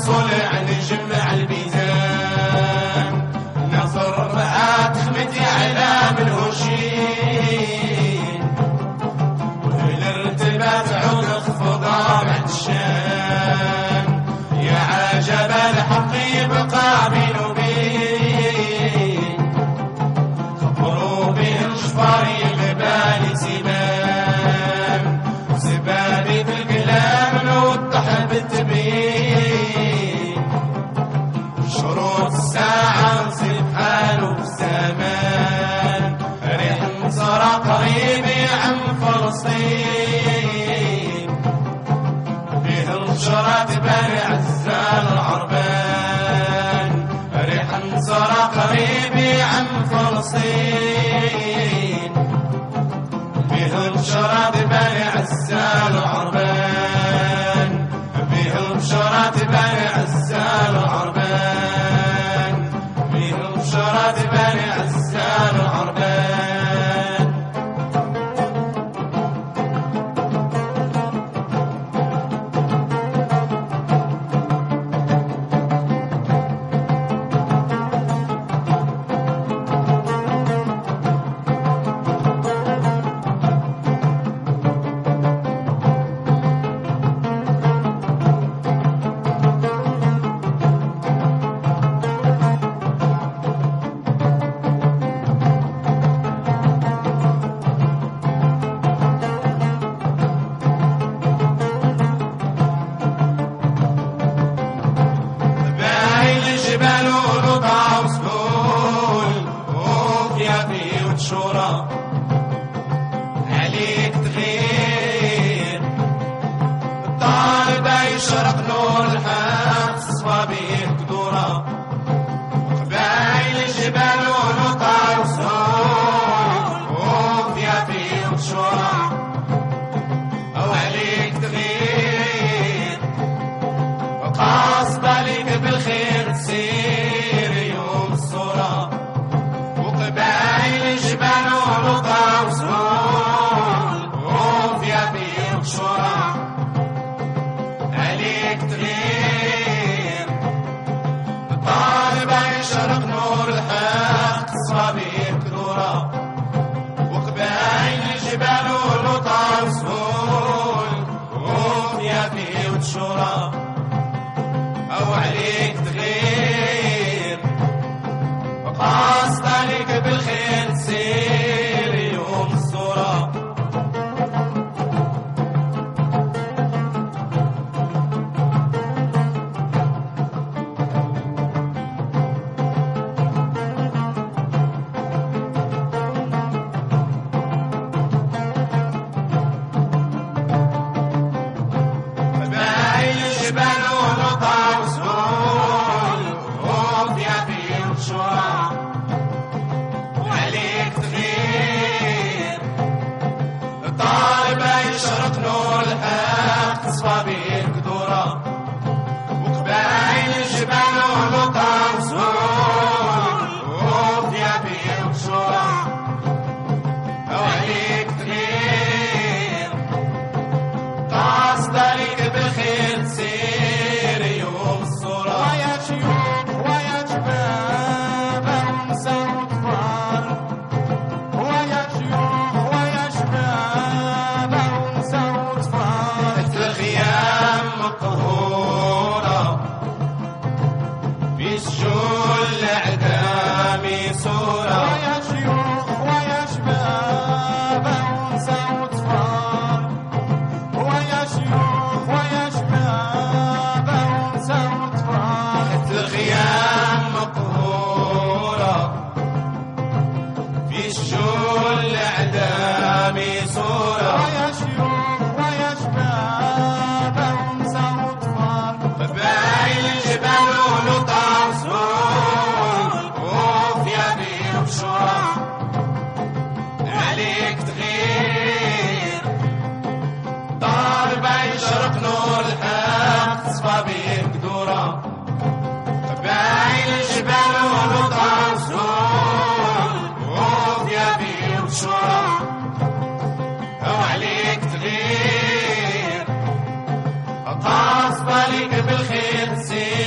الصلع نجمع البيتان نصر رفعات خمتي على من هوشين والارتباط عود اخفضها بعد الشام يا عجب الحق يبقى بين وبين خبروا بهم شفار يغبالي زمام وسبابي في الكلام نوضح بالتبين شروط الساعة نصيب حاله بالزمان ريح النصارى قريب يا عم فلسطين فيه الشرات بني عزال العربان ريح النصارى قريب يا عم فلسطين فيه الشرات بني عزال العربان فيه الشرات بني عزال العربان فيه الشرات بني عزال العربان عليك تغير الطالبة يشرق نور الحق صفابيه قدورة قبايل الجبال ونقع وصول وفيا فيه قشورة وعليك تغير وقاصدة ليك بالخير تسير يوم الصورة وقبايل الجبال ونقع وصول وفيا فيه قشورة عليك تغير الطالبة يشرق نور الحق صبي كدورة وقبايل الجبال ونقع وصول وفيا فيه قشورة أو عليك تغير وقاصدة ليك بالخير تسير بالخير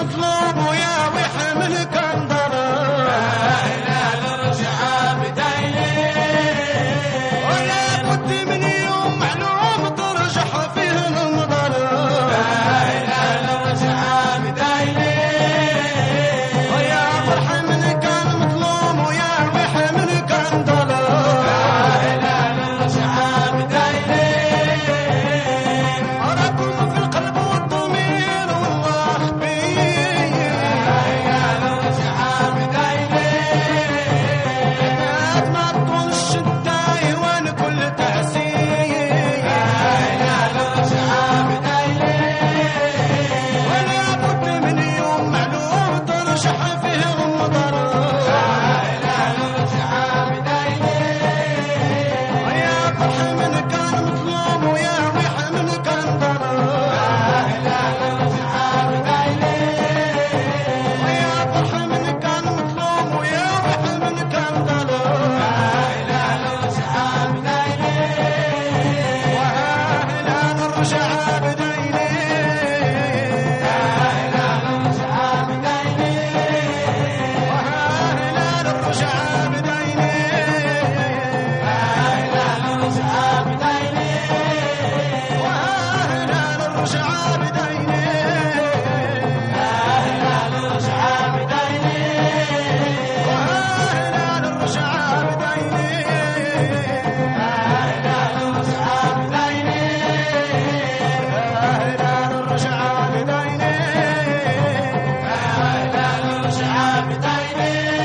المطلوب ويا ويحمل كندرة لا لا نرجع بدايلي ولا بد من يوم معلوم ترجح فيه المضرة لا لا نرجع بدايلي ويا ويحمل كان المطلوب ويا ويحمل كندرة لا لا نرجع بدايلي أراكم في القلب I'll be dying.